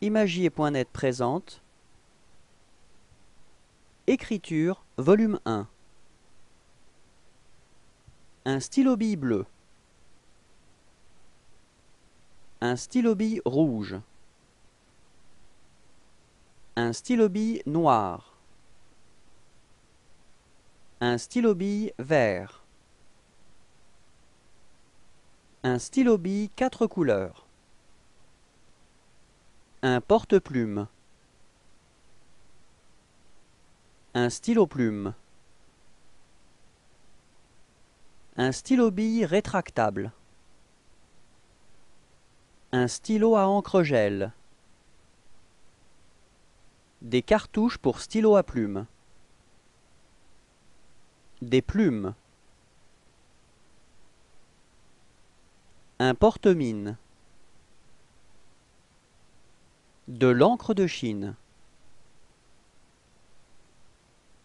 Imagier.net présente Écriture, volume 1. Un stylo bille bleu. Un stylo bille rouge. Un stylo bille noir. Un stylo bille vert. Un stylo bille 4 couleurs. Un porte-plume. Un stylo-plume. Un stylo-bille rétractable. Un stylo à encre gel. Des cartouches pour stylo à plumes. Des plumes. Un porte-mine. De l'encre de Chine.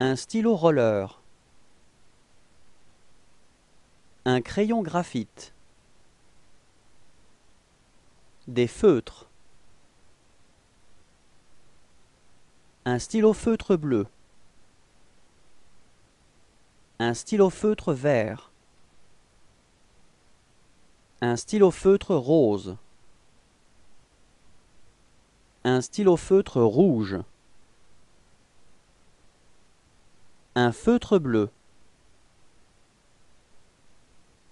Un stylo roller. Un crayon graphite. Des feutres. Un stylo feutre bleu. Un stylo feutre vert. Un stylo feutre rose. Un stylo feutre rouge. Un feutre bleu.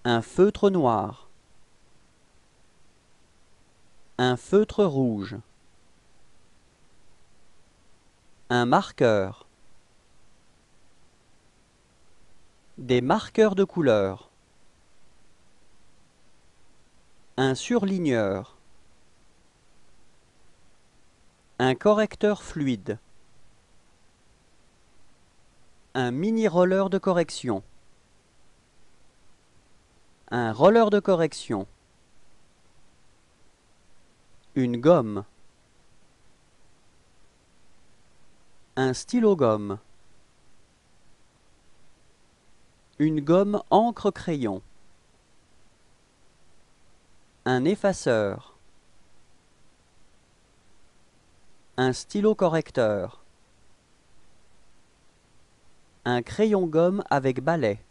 Un feutre noir. Un feutre rouge. Un marqueur. Des marqueurs de couleur. Un surligneur. Un correcteur fluide. Un mini-roller de correction. Un roller de correction. Une gomme. Un stylo-gomme. Une gomme encre-crayon. Un effaceur. Un stylo correcteur. Un crayon gomme avec balai.